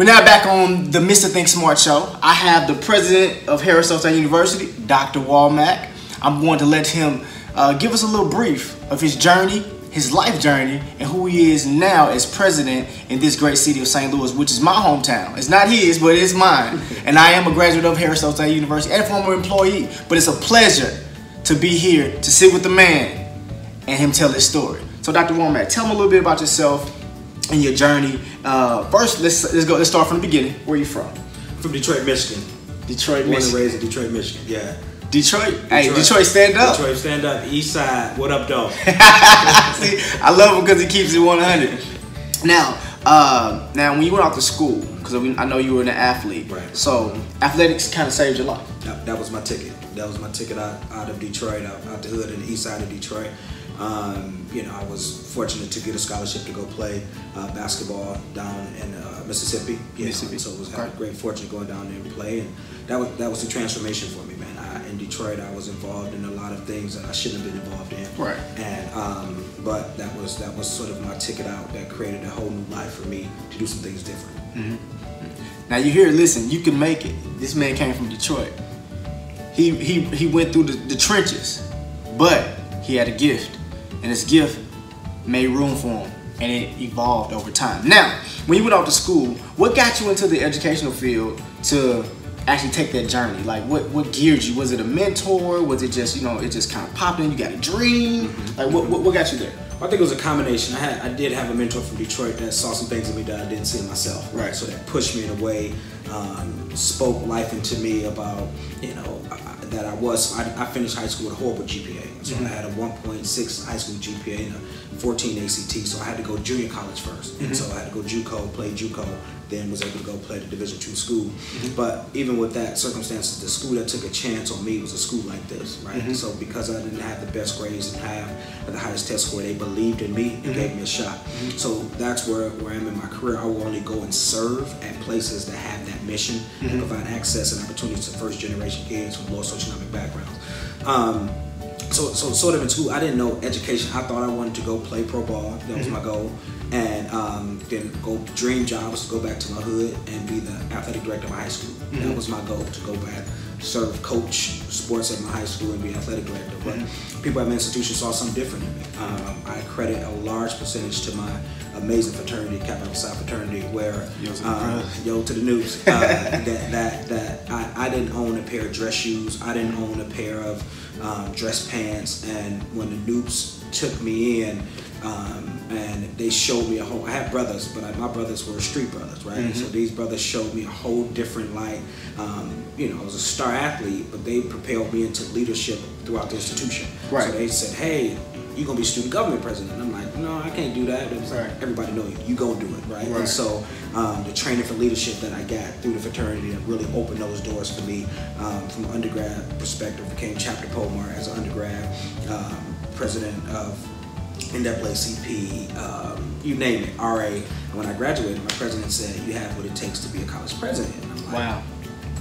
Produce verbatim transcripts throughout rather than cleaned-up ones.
We're now back on the Mister Think Smart show. I have the president of Harris-Stowe State University, Doctor Warmack. I'm going to let him uh, give us a little brief of his journey, his life journey, and who he is now as president in this great city of Saint Louis, which is my hometown. It's not his, but it's mine. And I am a graduate of Harris-Stowe State University and a former employee, but it's a pleasure to be here, to sit with the man and him tell his story. So Doctor Warmack, tell me a little bit about yourself and your journey. Uh, first, let's let's go. Let's start from the beginning. Where are you from? From Detroit, Michigan. Detroit, Michigan. Born and raised in Detroit, Michigan. Yeah. Detroit. Hey, Detroit. Detroit, stand up. Detroit, stand up. East side. What up, dog? See, I love him because he keeps it one hundred. Now, uh, now when you went out to school, because I know you were an athlete, right? So athletics kind of saved your life. That, that was my ticket. That was my ticket out, out of Detroit, out, out the hood, in the east side of Detroit. Um, you know, I was fortunate to get a scholarship to go play uh, basketball down in uh, Mississippi. Yeah, Mississippi. So it was a great fortune going down there and play, and that was that was the transformation for me, man. I, in Detroit, I was involved in a lot of things that I shouldn't have been involved in. Right. And um, but that was that was sort of my ticket out. That created a whole new life for me to do some things different. Mm-hmm. Now you hear, listen, you can make it. This man came from Detroit. He he he went through the, the trenches, but he had a gift. And his gift made room for him, and it evolved over time. Now, when you went off to school, what got you into the educational field to actually take that journey? Like, what, what geared you? Was it a mentor? Was it just, you know, it just kind of popped in, you got a dream? Mm-hmm. Like, what, what, what got you there? I think it was a combination. I had, I did have a mentor from Detroit that saw some things in me that I didn't see in myself. Right. So that pushed me in a way, um, spoke life into me about, you know, I, that I was, I, I finished high school with a horrible G P A. So mm-hmm. I had a one point six high school G P A and a fourteen A C T, so I had to go junior college first. Mm-hmm. And so I had to go JUCO, play JUCO, then was able to go play the Division two school. Mm-hmm. But even with that circumstances, the school that took a chance on me was a school like this, right? Mm-hmm. So because I didn't have the best grades and have the highest test score, they believed in me and mm-hmm. gave me a shot. Mm-hmm. So that's where, where I am in my career. I will only go and serve at places that have that mission mm-hmm. and provide access and opportunities to first generation kids from low socioeconomic backgrounds. Um, So, so sort of in school, I didn't know education. I thought I wanted to go play pro ball. That was mm-hmm. my goal. And um, then go dream job was to go back to my hood and be the athletic director of my high school. Mm-hmm. That was my goal, to go back, serve, coach sports at my high school and be athletic director. But mm-hmm. people at my institution saw something different in me. Um, I credit a large percentage to my amazing fraternity, Kappa Alpha Psi fraternity, where uh, yo to the news. Uh, that that that I, I didn't own a pair of dress shoes. I didn't own a pair of um, dress pants. And when the noobs took me in, um, and they showed me a whole. I had brothers, but I, my brothers were street brothers, right? Mm-hmm. So these brothers showed me a whole different light. Um, you know, I was a star athlete, but they propelled me into leadership throughout the institution. Right. So they said, "Hey, you're gonna be student government president." And I'm like, "No, I can't do that." It was like, everybody know you. You go do it, right? right. And so um, the training for leadership that I got through the fraternity that really opened those doors for me um, from an undergrad perspective. Became chapter Pomar as an undergrad, um, president of N double A C P, um, you name it, R A. And when I graduated, my president said, "You have what it takes to be a college president." And I'm like, "Wow,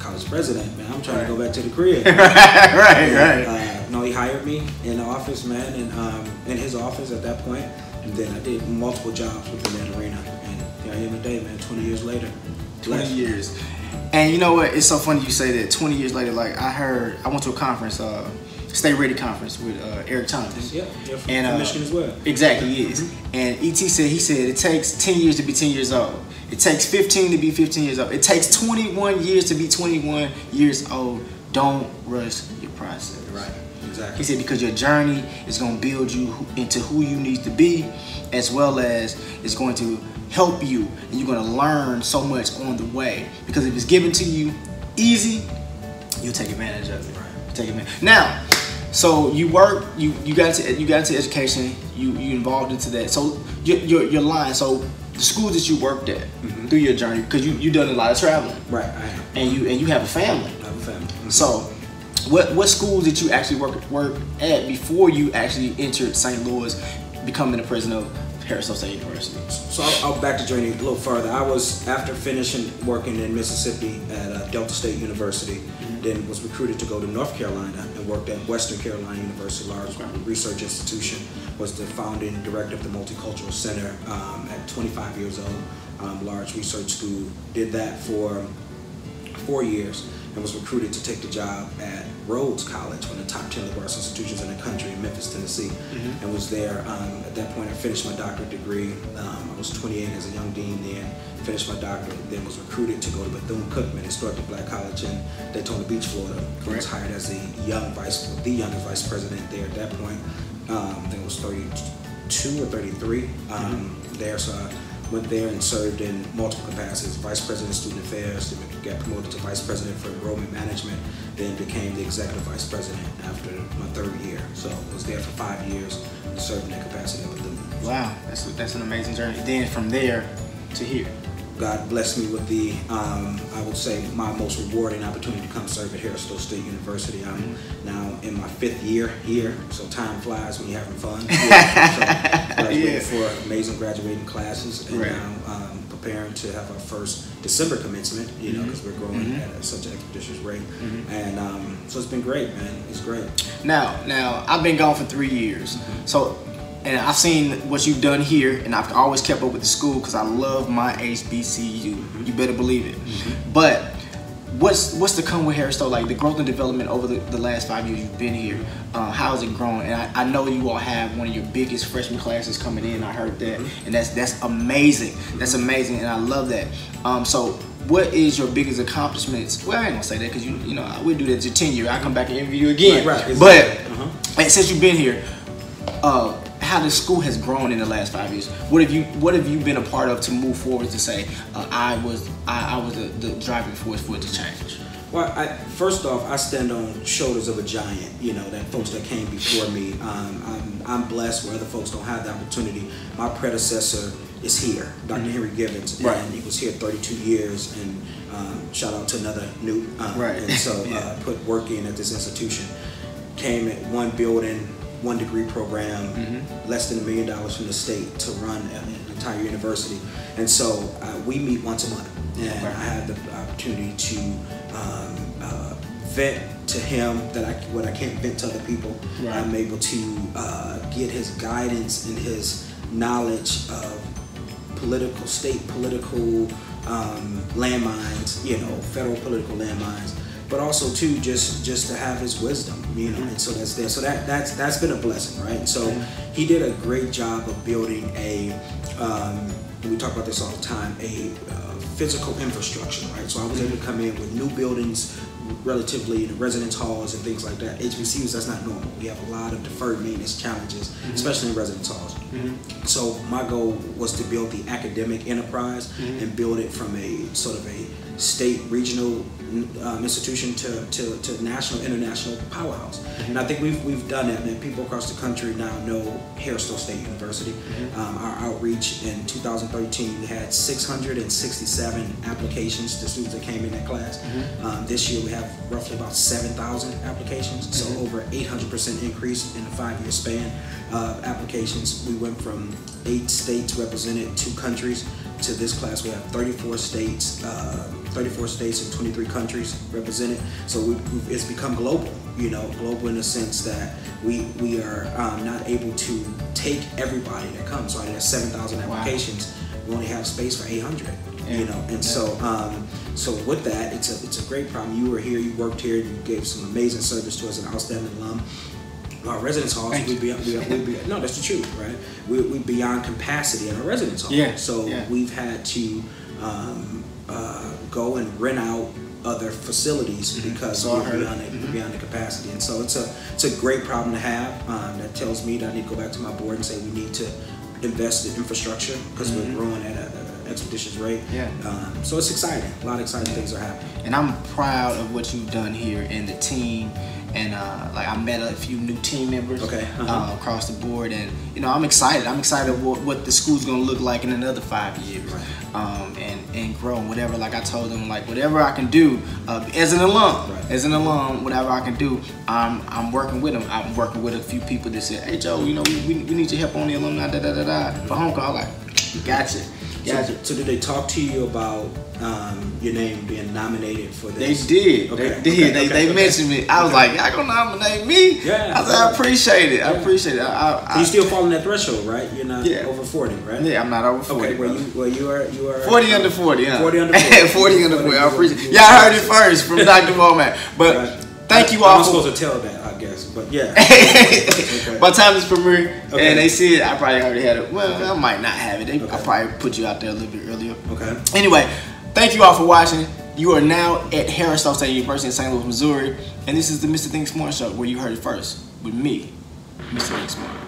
college president, man! I'm trying right. to go back to the crib." right, and, right. Uh, no, he hired me in the office, man, and um, in his office at that point. And then I did multiple jobs within that arena. And here I am today, man. Twenty years later. Twenty left. years. And you know what? It's so funny you say that. Twenty years later, like I heard, I went to a conference. Uh, Stay Ready conference with uh, Eric Thomas. Yeah, yeah, from, and, uh, from Michigan as well. Exactly, he is. Mm-hmm. And E T said, he said, it takes ten years to be ten years old. It takes fifteen to be fifteen years old. It takes twenty-one years to be twenty-one years old. Don't rush your process. Right, exactly. He said, because your journey is going to build you into who you need to be, as well as it's going to help you, and you're going to learn so much on the way. Because if it's given to you easy, you'll take advantage of it. Right. You'll take advantage. Now, so you work, you you got into you got into education, you you involved into that. So your your, your line, so the schools that you worked at mm-hmm. through your journey, because you you done a lot of traveling, right? I have. And you and you have a family. I have a family. Mm-hmm. So what what schools did you actually work work at before you actually entered Saint Louis, becoming the president of Harris-Stowe State University? So I'll, I'll back the journey a little further. I was after finishing working in Mississippi at uh, Delta State University. Then was recruited to go to North Carolina and worked at Western Carolina University, large research institution. Was the founding director of the Multicultural Center um, at twenty-five years old. um, large research school, did that for four years, and was recruited to take the job at Rhodes College, one of the top ten liberal arts institutions in the country in Memphis, Tennessee, mm-hmm. and was there. Um, at that point, I finished my doctorate degree. Um, I was twenty-eight as a young dean then, finished my doctorate, then was recruited to go to Bethune-Cookman, historically black college in Daytona Beach, Florida. Correct. I was hired as the, young vice, the youngest vice president there at that point. Um, I think it was thirty-two or thirty-three um, mm-hmm. there, so I went there and served in multiple capacities, vice president of student affairs, got promoted to vice president for enrollment management, then became the executive vice president after my third year. So I was there for five years and served in that capacity with them. Wow, that's, a, that's an amazing journey. Then from there to here. God blessed me with the, um, I would say, my most rewarding opportunity to come serve at Harris-Stowe State University. I'm mm-hmm. now in my fifth year here, so time flies when you're having fun. Yeah. So, graduating yeah. for amazing graduating classes, and right. now um, preparing to have our first December commencement, you know, because mm-hmm. we're growing mm-hmm. at a, such an expeditious rate. Mm-hmm. And um, so it's been great, man. It's great. Now, now I've been gone for three years, mm-hmm. so. And I've seen what you've done here, and I've always kept up with the school because I love my H B C U. You better believe it. Mm-hmm. But what's what's to come with Harris-Stowe? Like the growth and development over the, the last five years you've been here, uh, how has it grown? And I, I know you all have one of your biggest freshman classes coming in. I heard that, mm-hmm. and that's that's amazing. That's amazing, and I love that. Um, so. What is your biggest accomplishments? Well, I ain't gonna say that because you, you know, I would do that to tenure. I come back and interview you again. Right, right, exactly. But uh-huh. and since you've been here, uh, how the school has grown in the last five years. What have you What have you been a part of to move forward to say uh, I was I, I was the, the driving force for it to change? Well, I, first off, I stand on shoulders of a giant. You know, that folks that came before me. Um, I'm I'm blessed where other folks don't have the opportunity. My predecessor is here, Doctor Mm-hmm. Henry Givens, right. and he was here thirty-two years, and um, shout out to another Newt. Um, right. And so yeah. uh, put work in at this institution. Came at one building, one degree program, mm-hmm. less than a million dollars from the state to run an entire university. And so uh, we meet once a month, and right. I had the opportunity to um, uh, vet to him that I, what I can't vent to other people. Right. I'm able to uh, get his guidance and his knowledge of political, state political um, landmines, you know, federal political landmines, but also too just just to have his wisdom, you know, and so that's there. So that that's that's been a blessing, right? And so he did a great job of building a. Um, we talk about this all the time, a uh, physical infrastructure, right? So I was able to come in with new buildings, relatively the residence halls and things like that. H B C Us, that's not normal. We have a lot of deferred maintenance challenges, mm-hmm. especially in residence halls. Mm-hmm. So my goal was to build the academic enterprise mm-hmm. and build it from a sort of a state, regional um, institution to, to, to national, international powerhouse. Mm-hmm. And I think we've we've done that, man. People across the country now know Harris-Stowe State University. Mm-hmm. um, our outreach in two thousand thirteen, we had six hundred sixty-seven applications to students that came in that class. Mm-hmm. um, this year we have roughly about seven thousand applications, so mm-hmm. over eight hundred percent increase in a five-year span of applications. We went from eight states represented, two countries, to this class we have thirty-four states, uh, thirty-four states and twenty-three countries represented. So we, we, it's become global, you know, global in the sense that we we are um, not able to take everybody that comes. So I have seven thousand applications. Wow. We only have space for eight hundred. Yeah. You know, and yeah. so um, so with that, it's a it's a great problem. You were here, you worked here, you gave some amazing service to us, an outstanding alum. Our residence halls, we be, we, we be, no, that's the truth, right? We we beyond capacity in our residence hall. Yeah. So yeah. we've had to um, uh, go and rent out other facilities mm-hmm. because so we're beyond, the, mm-hmm. beyond the capacity. And so it's a it's a great problem to have. Um, that tells me that I need to go back to my board and say we need to invest in infrastructure because mm-hmm. we're growing at a expeditious rate. Yeah. Um, so it's exciting. A lot of exciting things are happening. And I'm proud of what you've done here and the team. And uh, like I met a few new team members okay. uh-huh. uh, across the board. And you know, I'm excited. I'm excited what, what the school's gonna look like in another five years. Right. Um, and and grow and whatever. Like I told them, like whatever I can do uh, as an alum, right. as an alum, whatever I can do, I'm I'm working with them. I'm working with a few people that said, hey Joe, you know, we we, we need your help on the alumni. Da da da da. For home call, like gotcha. Gotcha. So, so did they talk to you about um, your name being nominated for this? They did. Okay. They did. Okay. They, okay. they okay. mentioned me. I was okay. like, y'all gonna nominate me? Yeah. I was like, I appreciate it. Yeah. I appreciate it. I, I, so you're still following that threshold, right? You're not yeah. over forty, right? Yeah, I'm not over forty. Okay. Well, you, well, you are. You are. Forty under forty. Yeah. Forty under forty. forty under forty. I appreciate. Y'all yeah, heard it first from Doctor Warmack. But gotcha. thank you all. I'm supposed to tell that. But yeah, okay. By the time this premiere okay. and they see it, I probably already had it. Well, okay. I might not have it. They, okay. I probably put you out there a little bit earlier. Okay. Anyway, thank you all for watching. You are now at Harris-Stowe State University in Saint Louis, Missouri, and this is the Mister Think Smart Show, where you heard it first with me, Mister Think Smart.